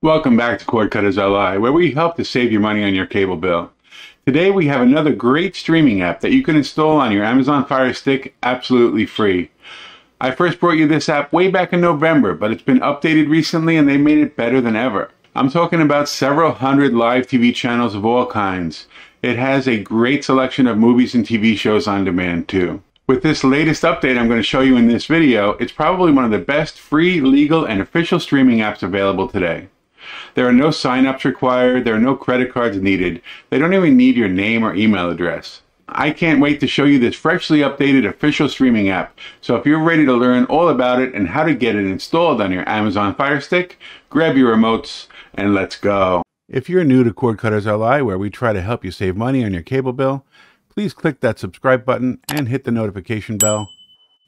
Welcome back to Cord Cutters LI, where we help to save you money on your cable bill. Today we have another great streaming app that you can install on your Amazon Fire Stick absolutely free. I first brought you this app way back in November, but it's been updated recently and they made it better than ever. I'm talking about several hundred live TV channels of all kinds. It has a great selection of movies and TV shows on demand too. With this latest update I'm going to show you in this video, it's probably one of the best free, legal, and official streaming apps available today. There are no sign-ups required, there are no credit cards needed, they don't even need your name or email address. I can't wait to show you this freshly updated official streaming app, so if you're ready to learn all about it and how to get it installed on your Amazon Fire Stick, grab your remotes and let's go. If you're new to Cord Cutters LI, where we try to help you save money on your cable bill, please click that subscribe button and hit the notification bell.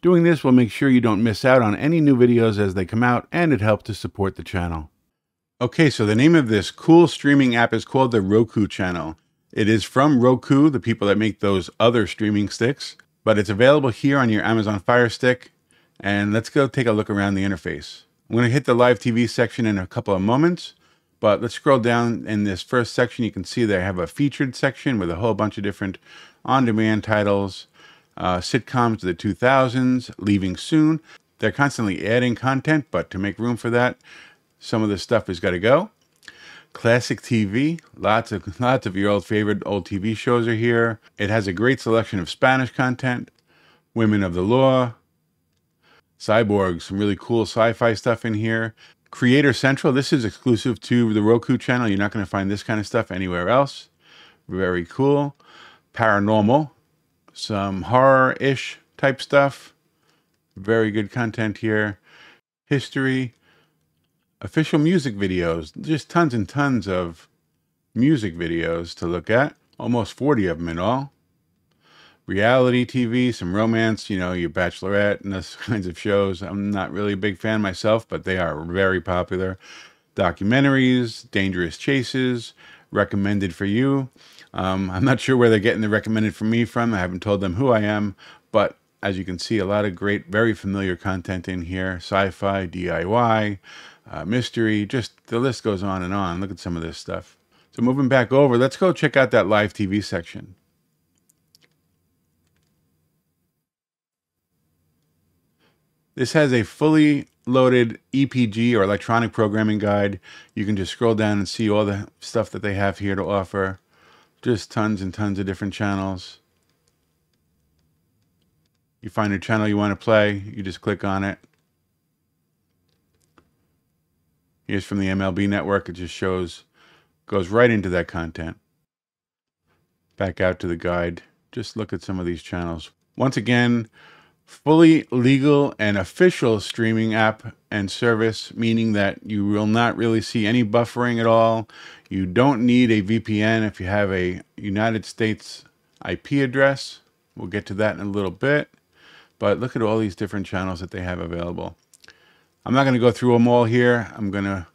Doing this will make sure you don't miss out on any new videos as they come out, and it helps to support the channel. Okay, so the name of this cool streaming app is called the Roku Channel. It is from Roku, the people that make those other streaming sticks, but it's available here on your Amazon Fire Stick. And let's go take a look around the interface. I'm going to hit the live TV section in a couple of moments, but let's scroll down in this first section. You can see they have a featured section with a whole bunch of different on-demand titles, sitcoms of the 2000s, leaving soon. They're constantly adding content, but to make room for that, some of this stuff has got to go. Classic TV, lots of your favorite old TV shows are here. It has a great selection of Spanish content, Women of the Law, Cyborg, some really cool sci-fi stuff in here. Creator Central, this is exclusive to the Roku channel. You're not going to find this kind of stuff anywhere else. Very cool. Paranormal, some horror-ish type stuff. Very good content here. History, official music videos, just tons and tons of music videos to look at. Almost 40 of them in all. Reality TV, some romance, you know, your Bachelorette and those kinds of shows. I'm not really a big fan myself, but they are very popular. Documentaries, dangerous chases, recommended for you. I'm not sure where they're getting the recommended for me from. I haven't told them who I am, but as you can see, a lot of great, very familiar content in here. Sci-fi, DIY, mystery, just the list goes on and on. Look at some of this stuff. So moving back over, let's go check out that live TV section. This has a fully loaded EPG or electronic programming guide. You can just scroll down and see all the stuff that they have here to offer. Just tons and tons of different channels. You find a channel you want to play, you just click on it. Here's from the MLB network. It just shows, goes right into that content. Back out to the guide. Just look at some of these channels. Once again, fully legal and official streaming app and service, meaning that you will not really see any buffering at all. You don't need a VPN if you have a United States IP address. We'll get to that in a little bit, but look at all these different channels that they have available. I'm not going to go through them all here. I'm going to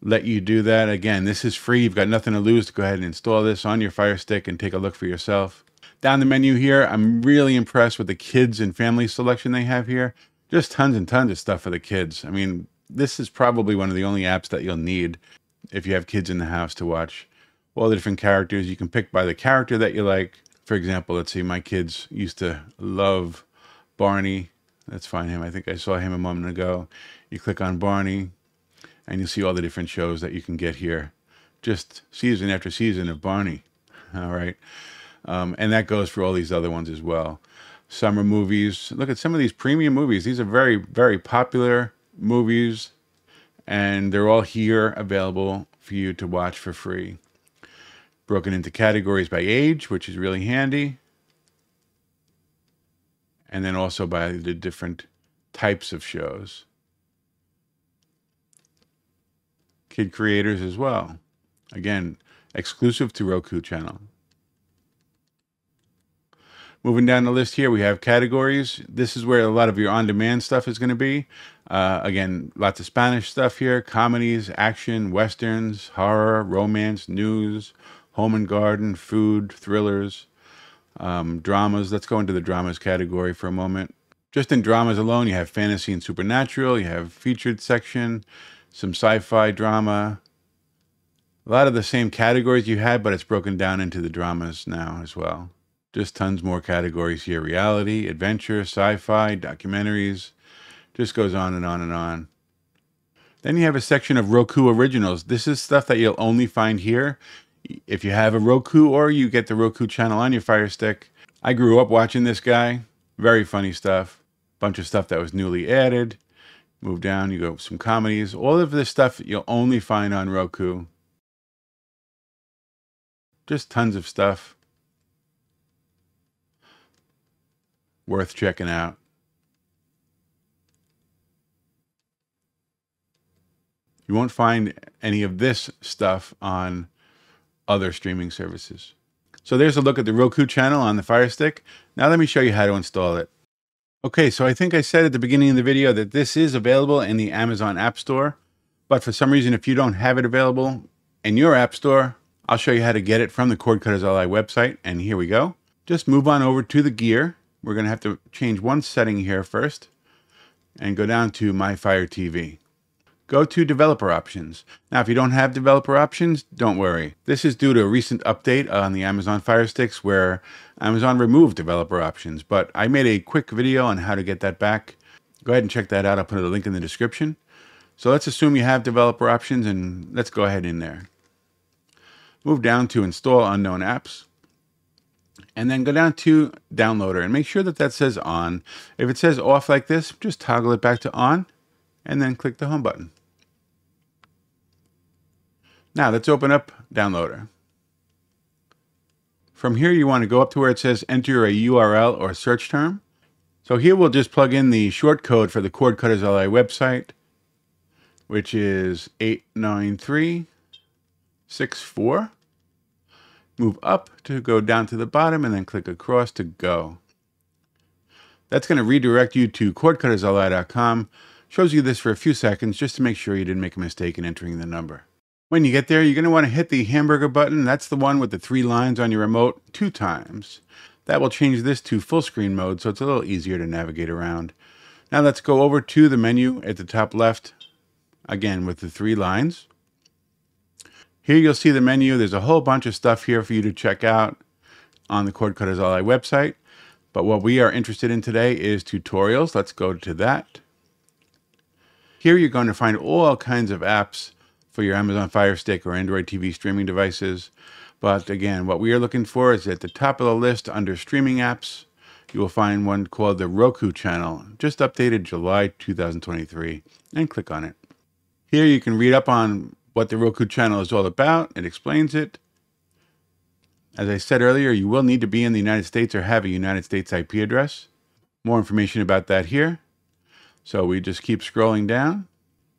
let you do that. Again, this is free. You've got nothing to lose to go ahead and install this on your Fire Stick and take a look for yourself. Down the menu here, I'm really impressed with the kids and family selection they have here. Just tons and tons of stuff for the kids. I mean, this is probably one of the only apps that you'll need if you have kids in the house to watch. All the different characters. You can pick by the character that you like. For example, let's see, my kids used to love Barney. Let's find him. I think I saw him a moment ago. You click on Barney, and you see all the different shows that you can get here. Just season after season of Barney. All right. And that goes for all these other ones as well. Summer movies. Look at some of these premium movies. These are very, very popular movies, and they're all here available for you to watch for free. Broken into categories by age, which is really handy. And then also by the different types of shows. Kid creators as well. Again, exclusive to Roku channel. Moving down the list here, we have categories. This is where a lot of your on-demand stuff is going to be. Again, lots of Spanish stuff here. Comedies, action, westerns, horror, romance, news, home and garden, food, thrillers, dramas. Let's go into the dramas category for a moment. Just in dramas alone, you have fantasy and supernatural. You have featured section. some sci-fi drama. A lot of the same categories you had, but it's broken down into the dramas now as well. Just tons more categories here. Reality, adventure, sci-fi, documentaries. Just goes on and on and on. Then you have a section of Roku Originals. This is stuff that you'll only find here if you have a Roku or you get the Roku channel on your Fire Stick. I grew up watching this guy. Very funny stuff. Bunch of stuff that was newly added. Move down, you go some comedies. All of this stuff you'll only find on Roku. Just tons of stuff worth checking out. You won't find any of this stuff on other streaming services. So there's a look at the Roku channel on the Fire Stick. Now let me show you how to install it. Okay, so I think I said at the beginning of the video that this is available in the Amazon App Store, but for some reason, if you don't have it available in your App Store, I'll show you how to get it from the Cord Cutters LI website, and here we go. Just move on over to the gear. We're gonna have to change one setting here first and go down to My Fire TV. Go to Developer Options. Now, if you don't have Developer Options, don't worry. This is due to a recent update on the Amazon Fire Sticks where Amazon removed Developer Options, but I made a quick video on how to get that back. Go ahead and check that out. I'll put a link in the description. So let's assume you have Developer Options and let's go ahead in there. Move down to Install Unknown Apps, and then go down to Downloader and make sure that that says on. If it says off like this, just toggle it back to on and then click the home button. Now let's open up Downloader. From here, you want to go up to where it says enter a URL or search term. So here we'll just plug in the short code for the Cord Cutters LI website, which is 89364. Move up to go down to the bottom and then click across to go. That's going to redirect you to cordcuttersli.com. Shows you this for a few seconds just to make sure you didn't make a mistake in entering the number. When you get there, you're going to want to hit the hamburger button. That's the one with the three lines on your remote 2 times. That will change this to full screen mode, so it's a little easier to navigate around. Now let's go over to the menu at the top left, again with the 3 lines. Here you'll see the menu. There's a whole bunch of stuff here for you to check out on the Cord Cutters LI website. But what we are interested in today is tutorials. Let's go to that. Here you're going to find all kinds of apps for your Amazon Fire Stick or Android TV streaming devices. But again, what we are looking for is at the top of the list under streaming apps, you will find one called the Roku Channel, just updated July 2023, and click on it. Here you can read up on what the Roku channel is all about. It explains it. As I said earlier, you will need to be in the United States or have a United States IP address. More information about that here. So we just keep scrolling down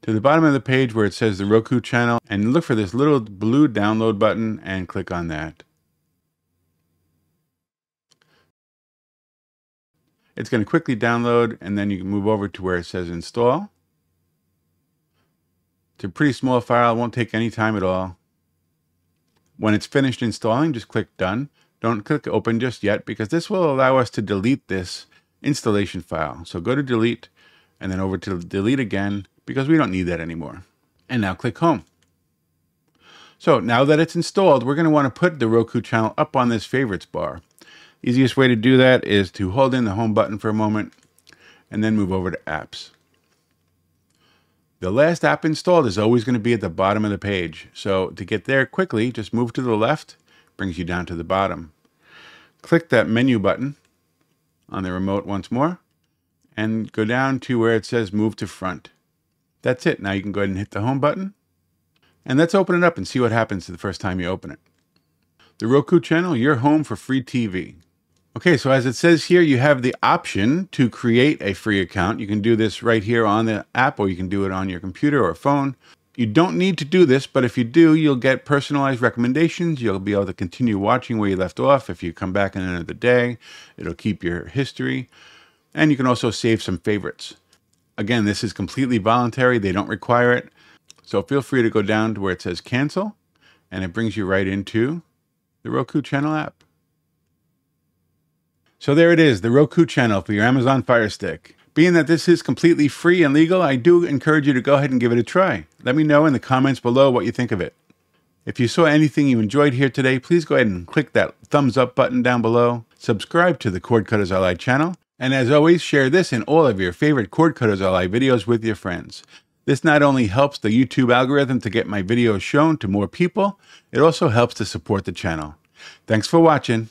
to the bottom of the page where it says the Roku channel and look for this little blue download button and click on that. It's going to quickly download and then you can move over to where it says install. It's a pretty small file, won't take any time at all. When it's finished installing, just click done. Don't click open just yet because this will allow us to delete this installation file. So go to delete and then over to delete again because we don't need that anymore. And now click home. So now that it's installed, we're going to want to put the Roku channel up on this favorites bar. Easiest way to do that is to hold in the home button for a moment and then move over to apps. The last app installed is always going to be at the bottom of the page. So to get there quickly, just move to the left, brings you down to the bottom. Click that menu button on the remote once more and go down to where it says move to front. That's it. Now you can go ahead and hit the home button and let's open it up and see what happens the first time you open it. The Roku channel, your home for free TV. Okay, so as it says here, you have the option to create a free account. You can do this right here on the app, or you can do it on your computer or phone. You don't need to do this, but if you do, you'll get personalized recommendations. You'll be able to continue watching where you left off. If you come back in another day, it'll keep your history. And you can also save some favorites. Again, this is completely voluntary. They don't require it. So feel free to go down to where it says cancel, and it brings you right into the Roku Channel app. So there it is, the Roku channel for your Amazon Fire Stick. Being that this is completely free and legal, I do encourage you to go ahead and give it a try. Let me know in the comments below what you think of it. If you saw anything you enjoyed here today, please go ahead and click that thumbs up button down below, subscribe to the Cord Cutters LI channel, and as always, share this and all of your favorite Cord Cutters LI videos with your friends. This not only helps the YouTube algorithm to get my videos shown to more people, it also helps to support the channel. Thanks for watching.